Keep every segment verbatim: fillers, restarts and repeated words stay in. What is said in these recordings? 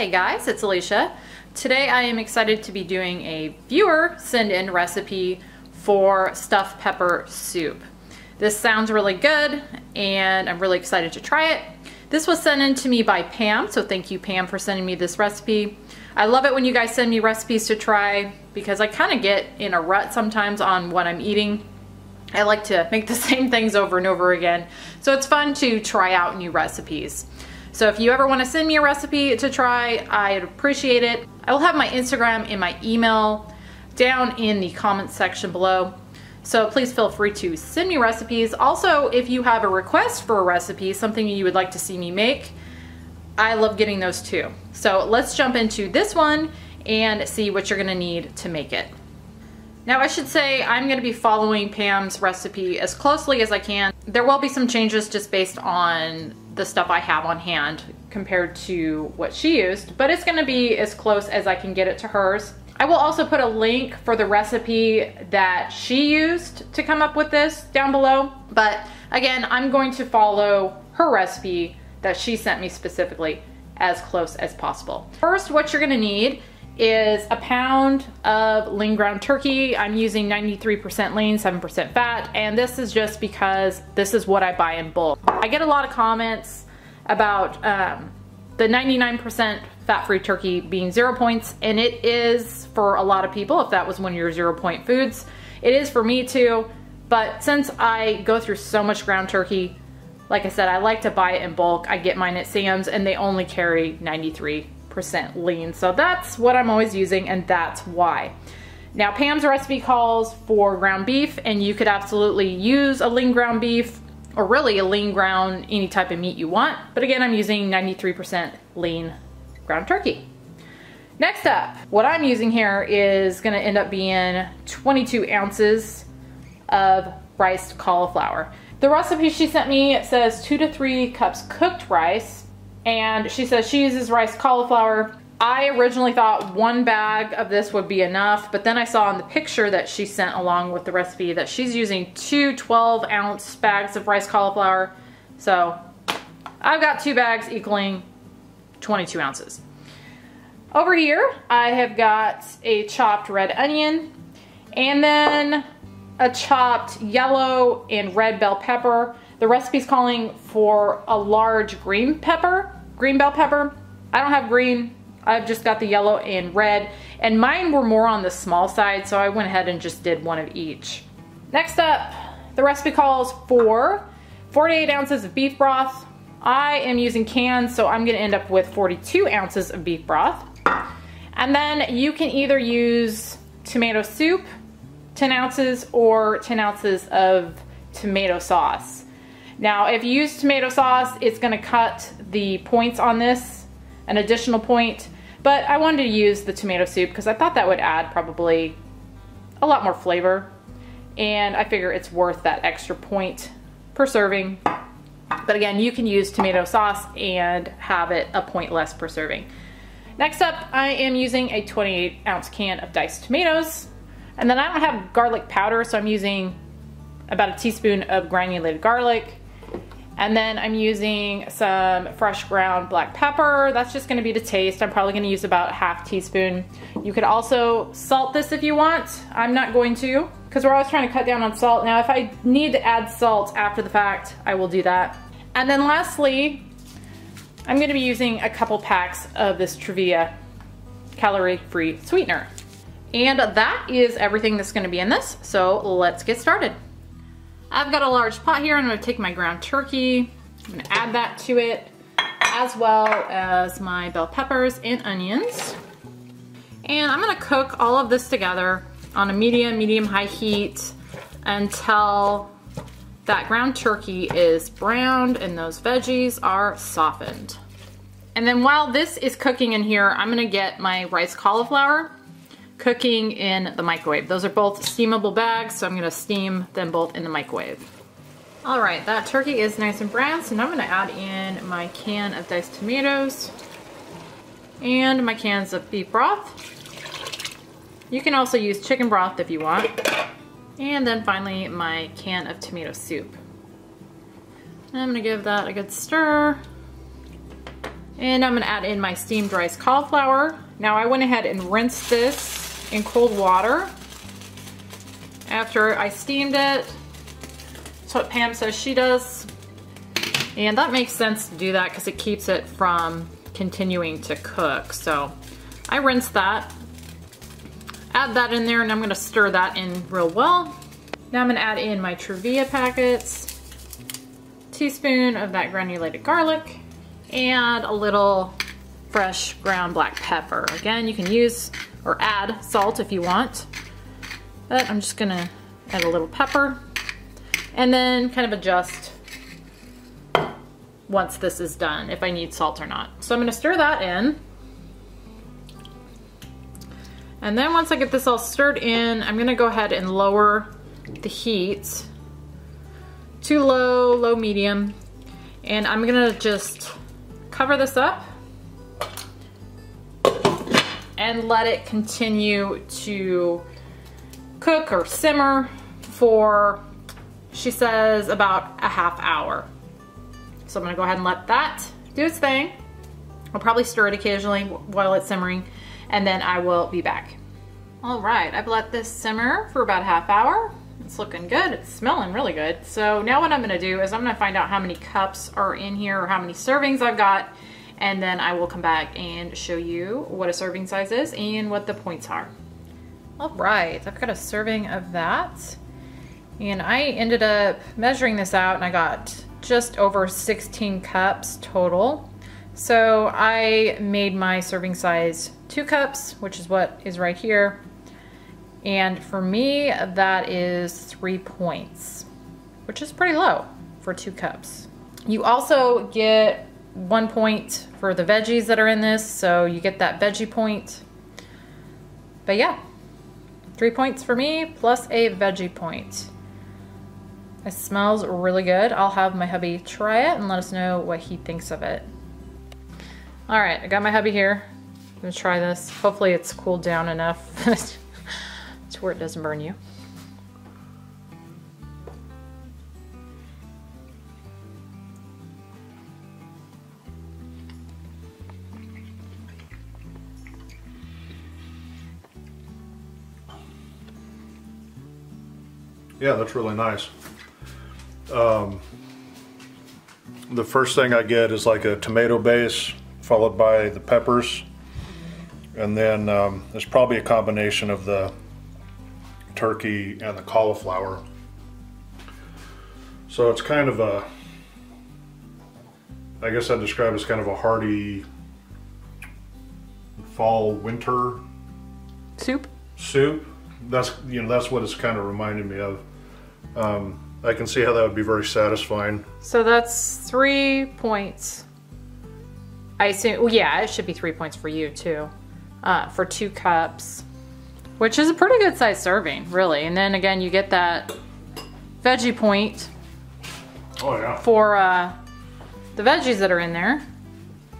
Hey guys, it's Alicia. Today I am excited to be doing a viewer send-in recipe for stuffed pepper soup. This sounds really good and I'm really excited to try it. This was sent in to me by Pam, so thank you Pam for sending me this recipe. I love it when you guys send me recipes to try because I kind of get in a rut sometimes on what I'm eating. I like to make the same things over and over again, so it's fun to try out new recipes. So if you ever want to send me a recipe to try, I'd appreciate it. I will have my Instagram and my email down in the comments section below. So please feel free to send me recipes. Also, if you have a request for a recipe, something you would like to see me make, I love getting those too. So let's jump into this one and see what you're going to need to make it. Now I should say I'm going to be following Pam's recipe as closely as I can. There will be some changes just based on the stuff I have on hand compared to what she used, but it's going to be as close as I can get it to hers. I will also put a link for the recipe that she used to come up with this down below, but again, I'm going to follow her recipe that she sent me specifically as close as possible. First, what you're going to need is a pound of lean ground turkey. I'm using ninety-three percent lean, seven percent fat, and this is just because this is what I buy in bulk. I get a lot of comments about um, the ninety-nine percent fat-free turkey being zero points, and it is for a lot of people. If that was one of your zero point foods, it is for me too, but since I go through so much ground turkey, like I said, I like to buy it in bulk. I get mine at Sam's and they only carry ninety-three percent lean, so that's what I'm always using and that's why. Now Pam's recipe calls for ground beef, and you could absolutely use a lean ground beef or really a lean ground any type of meat you want, but again I'm using ninety-three percent lean ground turkey. Next up, what I'm using here is going to end up being twenty-two ounces of riced cauliflower. The recipe she sent me says two to three cups cooked rice, and she says she uses riced cauliflower. I originally thought one bag of this would be enough, but then I saw in the picture that she sent along with the recipe that she's using two twelve ounce bags of riced cauliflower. So I've got two bags equaling twenty-two ounces. Over here, I have got a chopped red onion and then a chopped yellow and red bell pepper. The recipe's calling for a large green pepper, green bell pepper. I don't have green, I've just got the yellow and red, and mine were more on the small side, so I went ahead and just did one of each. Next up, the recipe calls for forty-eight ounces of beef broth. I am using cans, so I'm gonna end up with forty-two ounces of beef broth. And then you can either use tomato soup, ten ounces, or ten ounces of tomato sauce. Now, if you use tomato sauce, it's going to cut the points on this, an additional point, but I wanted to use the tomato soup because I thought that would add probably a lot more flavor, and I figure it's worth that extra point per serving. But again, you can use tomato sauce and have it a point less per serving. Next up, I am using a twenty-eight ounce can of diced tomatoes, and then I don't have garlic powder, so I'm using about a teaspoon of granulated garlic. And then I'm using some fresh ground black pepper. That's just gonna be to taste. I'm probably gonna use about a half teaspoon. You could also salt this if you want. I'm not going to, because we're always trying to cut down on salt. Now, if I need to add salt after the fact, I will do that. And then lastly, I'm gonna be using a couple packs of this Truvia calorie-free sweetener. And that is everything that's gonna be in this. So let's get started. I've got a large pot here, and I'm gonna take my ground turkey, I'm gonna add that to it, as well as my bell peppers and onions. And I'm gonna cook all of this together on a medium, medium high heat until that ground turkey is browned and those veggies are softened. And then while this is cooking in here, I'm gonna get my rice cauliflower cooking in the microwave. Those are both steamable bags, so I'm gonna steam them both in the microwave. All right, that turkey is nice and brown, so now I'm gonna add in my can of diced tomatoes and my cans of beef broth. You can also use chicken broth if you want. And then finally, my can of tomato soup. I'm gonna give that a good stir. And I'm gonna add in my steamed rice cauliflower. Now I went ahead and rinsed this in cold water after I steamed it. That's what Pam says she does. And that makes sense to do that because it keeps it from continuing to cook. So I rinsed that, add that in there, and I'm gonna stir that in real well. Now I'm gonna add in my Truvia packets, teaspoon of that granulated garlic, and a little fresh ground black pepper. Again, you can use or add salt if you want, but I'm just gonna add a little pepper and then kind of adjust once this is done, if I need salt or not. So I'm gonna stir that in. And then once I get this all stirred in, I'm gonna go ahead and lower the heat to low, low medium. And I'm gonna just cover this up and let it continue to cook or simmer for, she says, about a half hour. So I'm gonna go ahead and let that do its thing. I'll probably stir it occasionally while it's simmering, and then I will be back. All right, I've let this simmer for about a half hour. It's looking good, it's smelling really good. So now what I'm gonna do is I'm gonna find out how many cups are in here or how many servings I've got, and then I will come back and show you what a serving size is and what the points are. All right, I've got a serving of that. And I ended up measuring this out and I got just over sixteen cups total. So I made my serving size two cups, which is what is right here. And for me, that is three points, which is pretty low for two cups. You also get one point for the veggies that are in this, so you get that veggie point. But yeah, three points for me plus a veggie point. It smells really good. I'll have my hubby try it and let us know what he thinks of it. All right, I got my hubby here. I'm gonna try this. Hopefully it's cooled down enough to where it doesn't burn you. Yeah, that's really nice. Um, the first thing I get is like a tomato base followed by the peppers, and then um, it's probably a combination of the turkey and the cauliflower. So it's kind of a, I guess I'd describe it as kind of a hearty fall winter soup. Soup. That's, you know, that's what it's kind of reminding me of. Um, I can see how that would be very satisfying. So that's three points. I assume, well, yeah, it should be three points for you too, uh, for two cups, which is a pretty good size serving, really. And then again, you get that veggie point. Oh yeah. For uh, the veggies that are in there.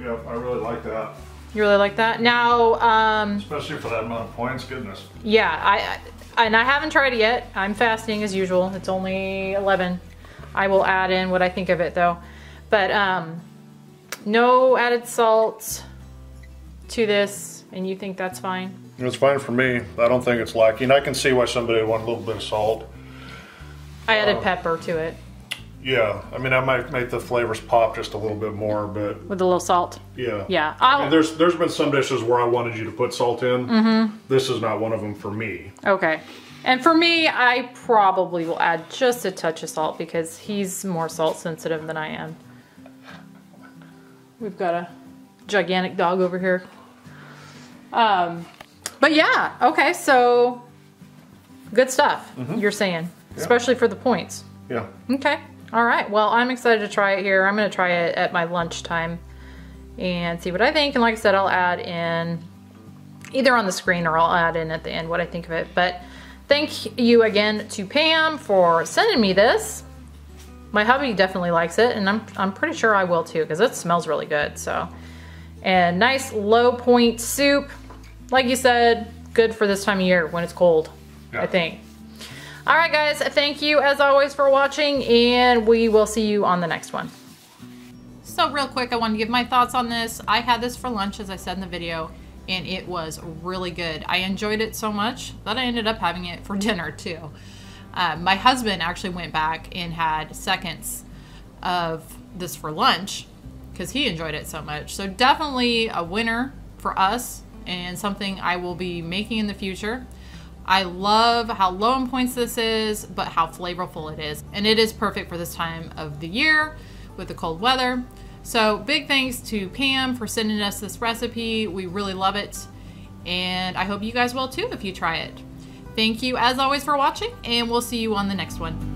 Yeah, I really like that. You really like that? Now, um, especially for that amount of points, goodness. Yeah, I. And I haven't tried it yet. I'm fasting as usual. It's only eleven. I will add in what I think of it though. But um, no added salt to this, and you think that's fine? It's fine for me. I don't think it's lacking. I can see why somebody would want a little bit of salt. I added uh, pepper to it. Yeah, I mean, I might make the flavors pop just a little bit more, but with a little salt. Yeah. Yeah. I mean, there's there's been some dishes where I wanted you to put salt in. Mm-hmm. This is not one of them for me. Okay. And for me, I probably will add just a touch of salt because he's more salt sensitive than I am. We've got a gigantic dog over here. Um, but yeah. Okay. So good stuff. Mm-hmm. You're saying, yeah. Especially for the points. Yeah. Okay. All right, well, I'm excited to try it here. I'm gonna try it at my lunchtime and see what I think. And like I said, I'll add in either on the screen or I'll add in at the end what I think of it. But thank you again to Pam for sending me this. My hubby definitely likes it, and I'm, I'm pretty sure I will too, because it smells really good, so. And nice low point soup. Like you said, good for this time of year when it's cold, yeah. I think. All right, guys, thank you as always for watching, and we will see you on the next one. So real quick, I wanted to give my thoughts on this. I had this for lunch, as I said in the video, and it was really good. I enjoyed it so much that I ended up having it for dinner too. Uh, my husband actually went back and had seconds of this for lunch because he enjoyed it so much. So definitely a winner for us and something I will be making in the future. I love how low in points this is, but how flavorful it is. And it is perfect for this time of the year with the cold weather. So big thanks to Pam for sending us this recipe. We really love it. And I hope you guys will too if you try it. Thank you as always for watching, and we'll see you on the next one.